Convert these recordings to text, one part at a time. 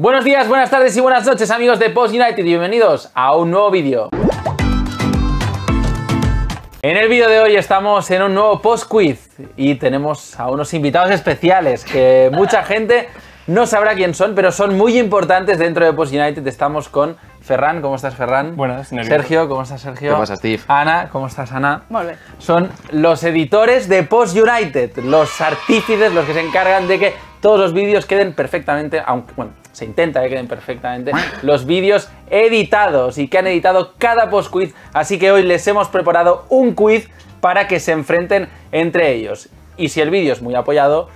Buenos días, buenas tardes y buenas noches, amigos de Post United, y bienvenidos a un nuevo vídeo. En el vídeo de hoy estamos en un nuevo Post Quiz y tenemos a unos invitados especiales que mucha gente no sabrá quién son, pero son muy importantes dentro de Post United. Estamos con Ferran. ¿Cómo estás, Ferran? Buenas, nervioso. Sergio, ¿cómo estás, Sergio? ¿Qué pasa, Steve? Ana, ¿cómo estás, Ana? Muy bien. Son los editores de Post United, los artífices, los que se encargan de que todos los vídeos queden perfectamente, aunque, bueno, se intenta que queden perfectamente los vídeos editados y que han editado cada post-quiz, así que hoy les hemos preparado un quiz para que se enfrenten entre ellos. Y si el vídeo es muy apoyado,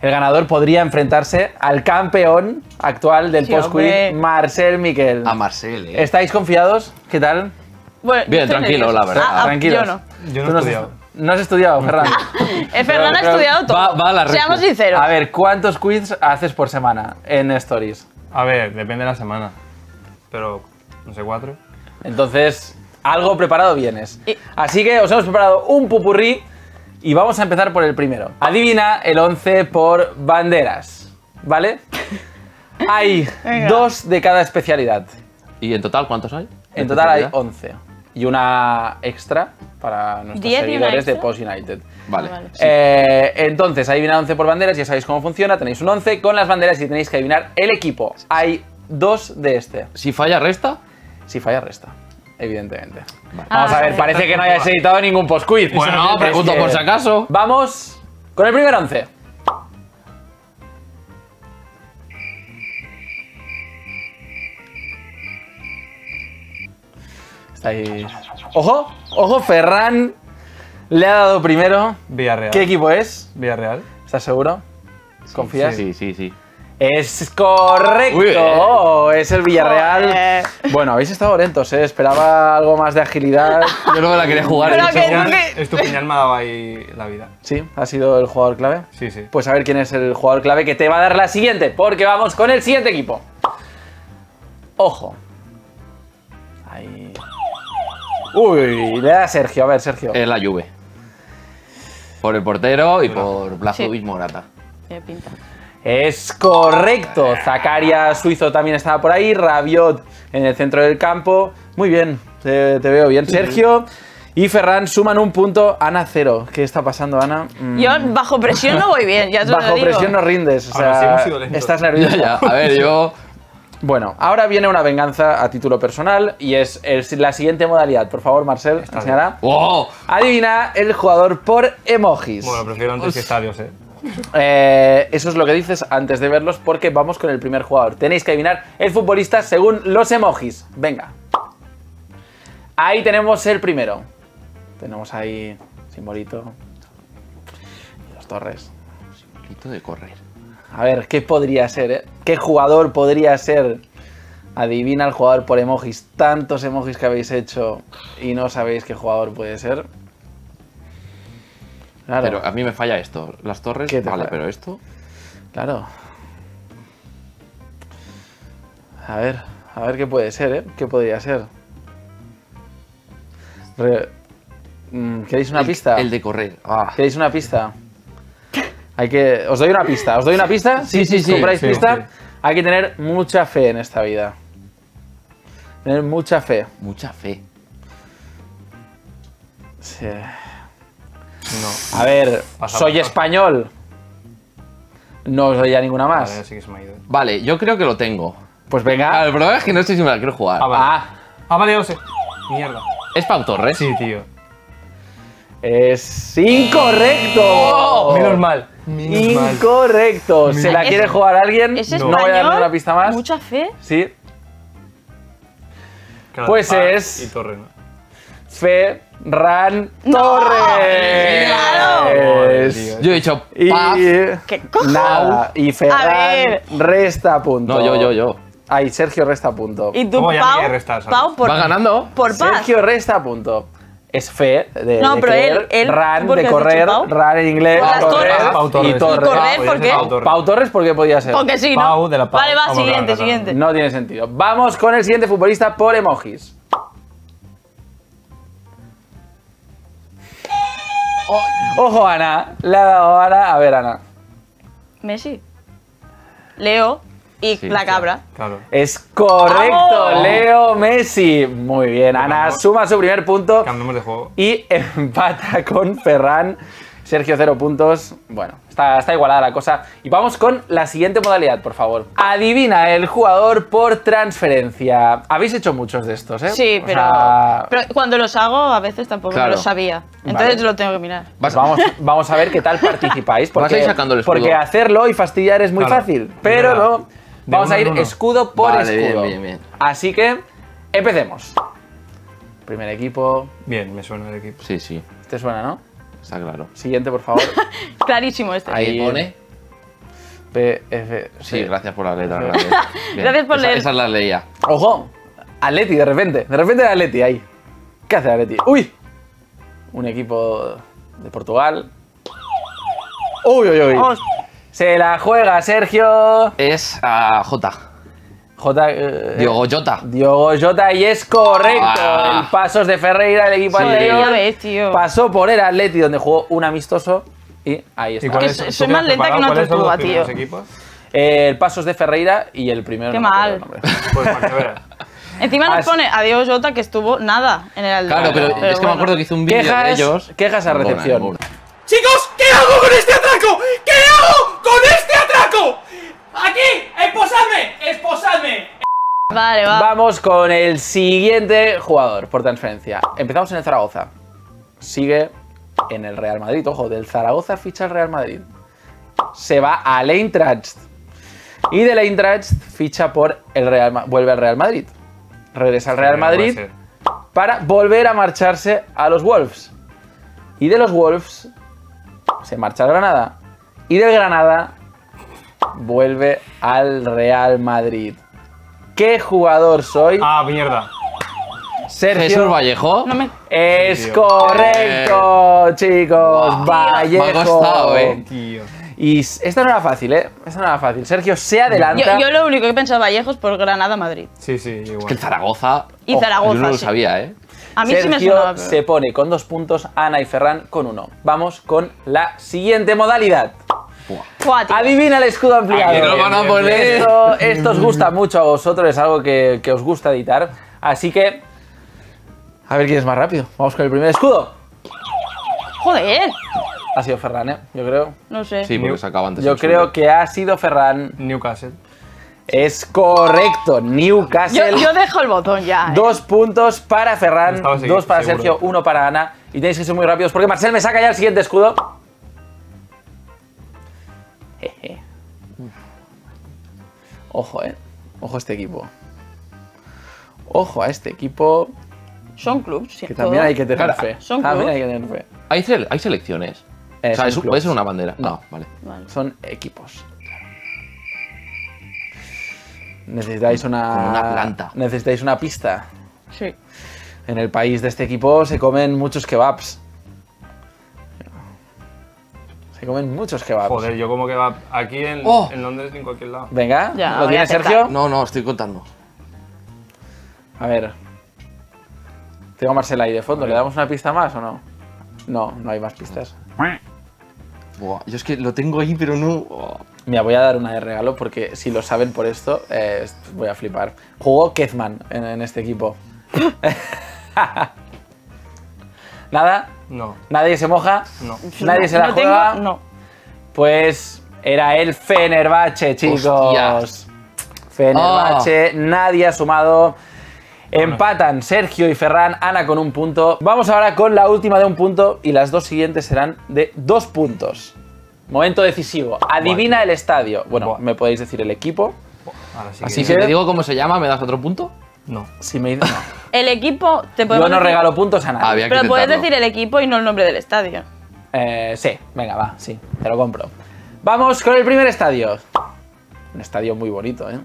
el ganador podría enfrentarse al campeón actual del post-quiz, Marcel Miquel. A Marcel, ¿eh? ¿Estáis confiados? ¿Qué tal? Bueno, bien, tranquilo, la verdad. Tranquilos. Yo no he estudiado. No has estudiado, Ferran. Ferran ha estudiado todo. Va a la recta. Seamos sinceros. A ver, ¿cuántos quiz haces por semana en Stories? A ver, depende de la semana. Pero, no sé, 4. Entonces, algo preparado vienes. Así que os hemos preparado un popurrí y vamos a empezar por el primero. Adivina el 11 por banderas, ¿vale? Hay 2 de cada especialidad. ¿Y en total cuántos hay? En total hay 11. Y una extra para nuestros seguidores de Post United. Vale. Entonces, adivina 11 por banderas, ya sabéis cómo funciona. Tenéis un 11 con las banderas y tenéis que adivinar el equipo. Hay 2 de este. ¿Si falla, resta? Si falla, resta, evidentemente. Vale. Vamos a ver, parece que no hayáis editado ningún post-quiz. Bueno, no, pregunto por si acaso. Vamos con el primer 11. Ahí. ¡Ojo! ¡Ojo! Ferran le ha dado primero. Villarreal. ¿Qué equipo es? Villarreal. ¿Estás seguro? ¿Confías? Sí. ¡Es correcto! Uy, es el Villarreal. Bueno, habéis estado lentos, ¿eh? Esperaba algo más de agilidad. Yo no me la quería jugar. Esto final me ha dado ahí la vida. ¿Sí? ¿Ha sido el jugador clave? Sí. Pues a ver quién es el jugador clave que te va a dar la siguiente, porque vamos con el siguiente equipo. ¡Ojo! Ahí. Uy, le da a Sergio. A ver, Sergio. Es la Juve. Por el portero y por Blasovic, Morata. Tiene pinta. Es correcto. Zacaria, suizo, también estaba por ahí. Raviot en el centro del campo. Muy bien, te veo bien. Sergio y Ferran suman un punto. Ana, 0. ¿Qué está pasando, Ana? Yo bajo presión no voy bien, ya te lo digo. Bajo presión no rindes. O sea, estás nervioso. Ya. A ver, yo... Bueno, ahora viene una venganza a título personal y es la siguiente modalidad. Por favor, Marcel, enseñará. ¡Wow! Adivina el jugador por emojis. Bueno, prefiero antes que estadios, ¿eh? Eso es lo que dices antes de verlos, porque vamos con el primer jugador. Tenéis que adivinar el futbolista según los emojis. Venga. Ahí tenemos el primero. Tenemos ahí simbolito. Los Torres. Simbolito de correr. A ver, ¿qué podría ser, eh? ¿Qué jugador podría ser? Adivina el jugador por emojis. Tantos emojis que habéis hecho y no sabéis qué jugador puede ser. Claro. Pero a mí me falla esto. Las Torres, vale, falla? Pero esto... Claro. A ver qué puede ser, ¿eh? ¿Qué podría ser? ¿Queréis una pista? El de correr. Ah. ¿Queréis una pista? Hay que... Os doy una pista. ¿Os doy una pista? Sí. ¿Compráis pista? Sí. Hay que tener mucha fe en esta vida. Tener mucha fe. Mucha fe. Sí. No. A ver, soy español. No os doy ya ninguna más. Vale, sí que se me ha ido. Vale, yo creo que lo tengo. Pues venga. El problema es que no estoy si me la quiero jugar. Vale, yo sé. Mierda. ¿Es Pau Torres? Sí, tío. Es incorrecto. Menos mal. Incorrecto. ¿Se la quiere jugar alguien? ¿Es español? No voy a darle una pista más. ¿Mucha fe? Sí. Pues es... Ferran Torres. ¡Claro! Yo he dicho Paz. ¿Qué cojones? Nada. Y Ferran resta punto. No, yo. Ay, Sergio resta punto. ¿Y tú, Pau? ¿Va ganando? Por Paz. Sergio resta punto. Es fe de correr, run de correr, run en inglés, correr y Torres. ¿Y por qué? Pau Torres, ¿por qué podía ser? Porque sí, ¿no? Pau de la Pau. Vale, va, siguiente. No tiene sentido. Vamos con el siguiente futbolista por emojis. Ojo, Ana. Le ha dado Ana. A ver, Ana. Messi. Leo. y sí, la cabra. Claro. Es correcto, ¡oh! Leo Messi. Muy bien, Ana suma su primer punto. Cambiamos de juego. Y empata con Ferran. Sergio, 0 puntos. Bueno, está igualada la cosa. Y vamos con la siguiente modalidad, por favor. Adivina el jugador por transferencia. Habéis hecho muchos de estos, ¿eh? Sí, pero cuando los hago a veces tampoco lo sabía. Entonces yo lo tengo que mirar. Vamos a ver qué tal participáis. Porque hacerlo y fastidiar es muy fácil. Pero no. Vamos a ir escudo por escudo. Bien. Así que empecemos. Primer equipo. Bien, me suena el equipo. Sí, sí. ¿Te suena, no? Está claro. Siguiente, por favor. Clarísimo este. Ahí pone. PF. Sí, gracias por la letra. Gracias por leer. Esa es la leía. Ojo, Atleti de repente. De repente Atleti ahí. ¿Qué hace Atleti? ¡Uy! Un equipo de Portugal. ¡Uy, uy, uy! Vamos. Se la juega Sergio. Es a Jota. Diogo Jota. Diogo Jota y es correcto. El Pasos de Ferreira, el equipo anterior, pasó por el Atleti donde jugó un amistoso y ahí está. ¿Y soy más lenta que una tortuga, tío? El Pasos de Ferreira y el primero. Qué mal. Pues para que veas. Encima nos pone a Diogo Jota que estuvo nada en el Atleti. Claro, pero es que me acuerdo que hice un vídeo de ellos. Quejas a recepción. Chicos, ¿qué hago con este atraco? ¿Qué hago con este atraco? ¡Aquí! ¡Esposadme! ¡Esposadme! Vale, va. Vamos con el siguiente jugador por transferencia. Empezamos en el Zaragoza. Sigue en el Real Madrid. Ojo, del Zaragoza ficha el Real Madrid. Se va a Leintracht. Y de Leintracht ficha por el Real Madrid. Vuelve al Real Madrid. Regresa al Real Madrid para volver a marcharse a los Wolves. Y de los Wolves se marcha al Granada. Y del Granada vuelve al Real Madrid. ¿Qué jugador soy? Ah, mierda. Sergio Vallejo. No me... Es correcto, chicos. Wow. Vallejo. Me ha costado, tío. Y esta no era fácil, ¿eh? Esta no era fácil. Sergio se adelanta. Yo lo único que he pensado Vallejo es por Granada-Madrid. Sí, sí, igual. Es que el Zaragoza. Y Zaragoza. Yo no lo sabía, ¿eh? A mí Sergio sí me sonaba, pero... se pone con 2 puntos, Ana y Ferran con 1. Vamos con la siguiente modalidad. Adivina el escudo ampliado. Esto os gusta mucho a vosotros, es algo que os gusta editar. Así que, a ver quién es más rápido. Vamos con el primer escudo. Joder. Ha sido Ferran, ¿eh? Yo creo. No sé. Sí, porque se acaba antes. Yo creo que ha sido Ferran. Newcastle. Es correcto, Newcastle. Yo dejo el botón ya. 2 puntos para Ferran, 2 para Sergio, 1 para Ana. Y tenéis que ser muy rápidos porque Marcel me saca ya el siguiente escudo. Ojo, ojo a este equipo. Ojo a este equipo. Son clubs, sí. Que también hay que tener fe. Son clubs. Hay que tener fe. ¿Hay selecciones? O sea, ¿puede ser una bandera? No, vale. Son equipos. Necesitáis una planta. Necesitáis una pista. Sí. En el país de este equipo se comen muchos kebabs. Comen muchos kebabs. Joder, yo como kebab aquí en Londres ni en cualquier lado. Venga, ya, ¿lo tiene Sergio? No, estoy contando. A ver. Tengo a Marcela ahí de fondo. ¿Le damos una pista más o no? No hay más pistas. Buah, yo es que lo tengo ahí, pero no... Mira, voy a dar una de regalo porque si lo saben por esto, voy a flipar. Jugó Kezman en este equipo. ¿Nada? No. ¿Nadie se moja? No. ¿Nadie se la juega? Tengo, no. Pues era el Fenerbahçe, chicos. Hostias. Fenerbahçe, nadie ha sumado. Bueno. Empatan Sergio y Ferran, Ana con 1 punto. Vamos ahora con la última de 1 punto y las 2 siguientes serán de 2 puntos. Momento decisivo. Adivina el estadio. Bueno, me podéis decir el equipo. Ahora sí. Así que si te digo cómo se llama, ¿me das otro punto? No. Si me dices, no. El equipo te puede... Yo no regalo puntos a nadie. Pero puedes decir el equipo y no el nombre del estadio. Sí, venga, va, sí, te lo compro. Vamos con el primer estadio. Un estadio muy bonito, ¿eh?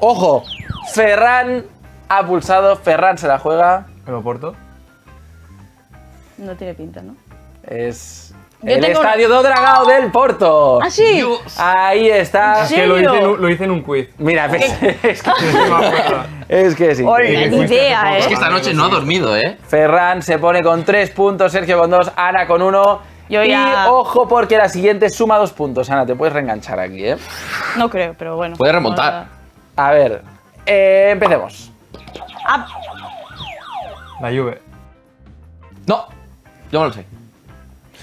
¡Ojo! Ferran ha pulsado, Ferran se la juega. ¿El Porto? No tiene pinta, ¿no? Es... El estadio de Dragao del Porto. ¿Ah, sí? Dios. Ahí está. Es que lo hice en un quiz. Mira, es que sí. Es que esta noche no ha dormido, ¿eh? Ferran se pone con 3 puntos, Sergio con 2, Ana con 1. Yo ya... Y ojo, porque la siguiente suma 2 puntos. Ana, te puedes reenganchar aquí, ¿eh? No creo, pero bueno. Puedes remontar. A ver, empecemos. Ah. La Juve. No, yo no lo sé.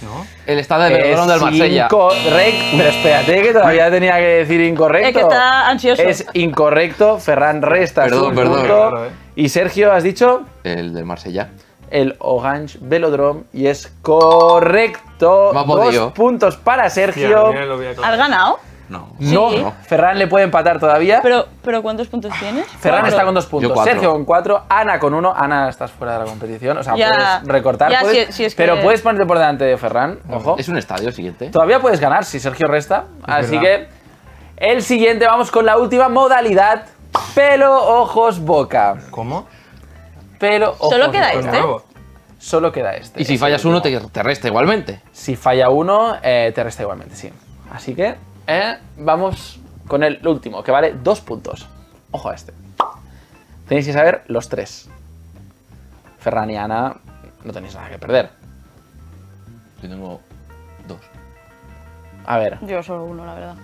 ¿No? El estado de Velodrome del Marsella. Incorrecto. Pero espérate, que todavía tenía que decir incorrecto. Es que está ansioso. Es incorrecto. Ferran resta. Perdón. Y Sergio, ¿has dicho? El del Marsella. El Orange Velodrome. Y es correcto. 2 puntos para Sergio. Sí, ¿has ganado? No. No. Sí. Ferran le puede empatar todavía. Pero ¿cuántos puntos tienes? Ferran está con 2 puntos. Sergio con 4. Ana con 1. Ana, estás fuera de la competición. O sea, puedes recortar. Ya, puedes, si es que... Pero puedes ponerte por delante de Ferran. Ojo. Es un estadio siguiente. Todavía puedes ganar si Sergio resta. Así que el siguiente, vamos con la última modalidad. Pelo, ojos, boca. ¿Cómo? Pelo, ojos, boca. ¿Solo queda este? Solo queda este. Y si fallas uno, te resta igualmente. Si falla uno, te resta igualmente, sí. Así que... vamos con el último, que vale 2 puntos. Ojo a este. Tenéis que saber los tres. Ferran y Ana, no tenéis nada que perder. Yo tengo 2. A ver. Yo solo 1, la verdad.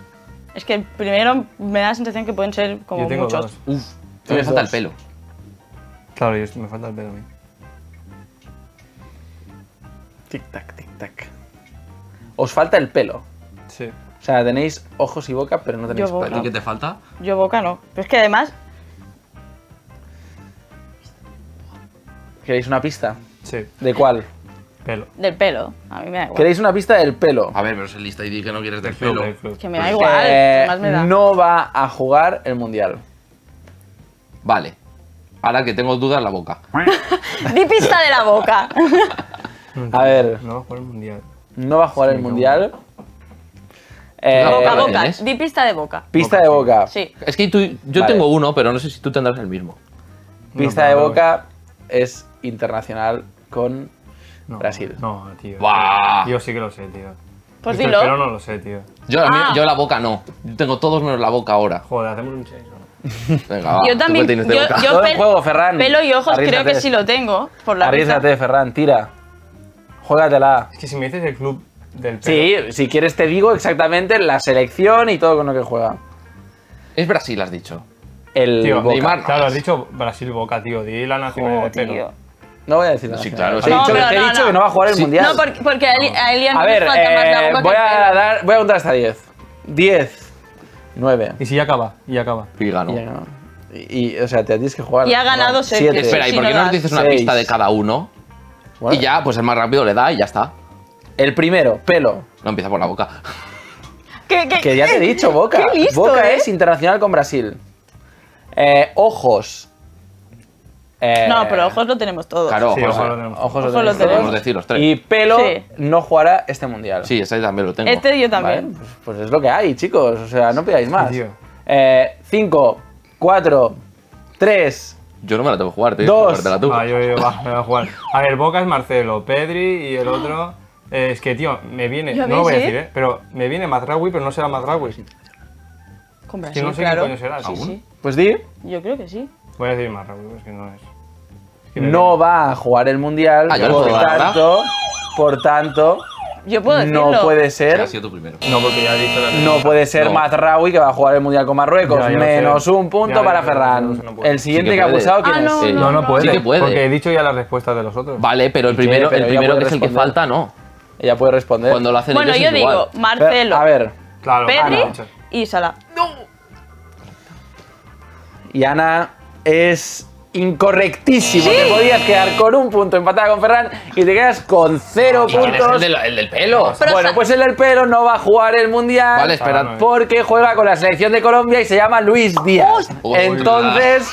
Es que primero me da la sensación que pueden ser como yo tengo muchos. 2. Uf, me falta el pelo. Claro, me falta el pelo a mí. Tic-tac, tic-tac. Os falta el pelo. Sí. O sea, tenéis ojos y boca, pero no tenéis pelo. ¿Y qué te falta? Yo boca no. Pero es que además... ¿Queréis una pista? Sí. ¿De cuál? Pelo. Del pelo. A mí me da igual. ¿Queréis una pista del pelo? A ver, pero soy lista y di que no quieres del pelo. Es que me da igual. Más me da. No va a jugar el Mundial. Vale. Ahora que tengo dudas, la boca. Di pista de la boca. A ver. No va a jugar el Mundial. No va a jugar el Mundial. Boca a boca, di pista de boca. Pista de boca. Sí. Es que yo tengo uno, pero no sé si tú tendrás el mismo. Pista de boca es internacional con Brasil. No, tío. ¡Buah! Yo sí que lo sé, tío. Pues dilo. Pero no lo sé, tío. Yo la boca no. Yo tengo todos menos la boca ahora. Joder, hacemos un change. Venga, yo también. Yo juego, Ferran. Pelo y ojos creo que sí lo tengo. Arriésgate, Ferran, tira. Juégatela. Es que si me dices el club. Sí, si quieres te digo exactamente la selección y todo con lo que juega. Es Brasil, has dicho. El tío, Boca. Neymar, claro, has dicho Brasil Boca, tío. Di la nacionalidad de pelo. No voy a decir nada. Sí, claro. He dicho que no va a jugar el Mundial. No, porque a Elian no le falta más la boca voy a contar hasta 10. 10, 9. Y si ya acaba, y acaba. Y ganó. O sea, te tienes que jugar. Y ha ganado 7. Espera, ¿y por qué no nos dices una pista de cada uno? Y ya, pues el más rápido le da y ya está. El primero, pelo. No empieza por la boca. Que ya te he dicho, boca. Listo, boca es internacional con Brasil. Ojos. No, pero ojos lo tenemos todos. Claro, sí, ojos lo tenemos. Podemos decir los tres. Y pelo no jugará este Mundial. Sí, ese también lo tengo. Este yo también. ¿Vale? Pues es lo que hay, chicos. O sea, no pidáis más. 5, 4, 3... Yo no me la tengo que jugar, tío. 2. Tú. Ah, yo me voy a jugar. A ver, boca es Marcelo, Pedri y el otro... es que, tío, me viene, no lo voy a decir, pero me viene Mazraoui, pero no será Mazraoui. Con Brasil, que no sé qué coño será. Sí. Pues di. Yo creo que sí. Voy a decir Mazraoui, pues que no es. Es que no va a jugar el Mundial, por tanto, yo puedo decirlo. No puede ser. Ha sido tu primero. No, porque ya he dicho la no puede ser Mazraoui que va a jugar el Mundial con Marruecos. Ya, menos un punto para Ferran. No, el siguiente que ha pulsado, ¿quién es? No puede. Sí que puede. Porque he dicho ya las respuestas de los otros. Vale, pero el primero que es el que falta, no. Ella puede responder. Cuando lo hacen ellos yo igual. Digo Marcelo, Pedri y Salah. ¡No! Y Ana es incorrectísimo. ¿Sí? Te podías quedar con 1 punto empatada con Ferran y te quedas con 0 puntos. El del pelo. Pero bueno, pues el del pelo no va a jugar el Mundial. Vale, esperad. Porque juega con la selección de Colombia y se llama Luis Díaz. Uy, entonces...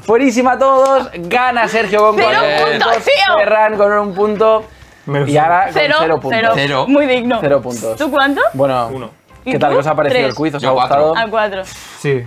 Fuerísima a todos. Gana Sergio con 4 puntos. Ferran con 1 punto. Y ahora con 0 puntos. Cero. Muy digno. 0 puntos. ¿Tú cuánto? Bueno, 1. ¿Qué tal? ¿Os ha parecido el quiz? ¿Os ha gustado? A 4. Sí.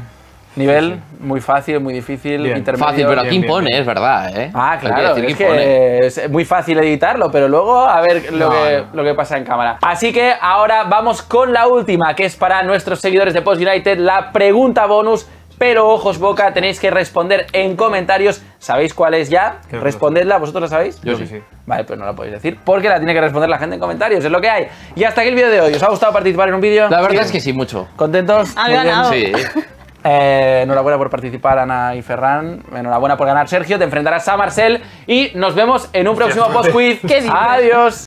Nivel muy fácil, muy difícil, intermedio. Fácil, pero aquí impone, es verdad, ¿eh? Ah, claro. Es que es muy fácil editarlo, pero luego a ver lo que pasa en cámara. Así que ahora vamos con la última, que es para nuestros seguidores de Post United, la pregunta bonus. Pero ojos boca, tenéis que responder en comentarios. ¿Sabéis cuál es ya? Respondedla, ¿vosotros la sabéis? Yo sí. Vale, pero no la podéis decir porque la tiene que responder la gente en comentarios, es lo que hay. Y hasta aquí el vídeo de hoy. ¿Os ha gustado participar en un vídeo? La verdad es que sí, mucho. ¿Contentos? ¿Han ganado? Sí. Enhorabuena por participar, Ana y Ferran. Enhorabuena por ganar, Sergio. Te enfrentarás a Marcel y nos vemos en un próximo post-quiz. Adiós.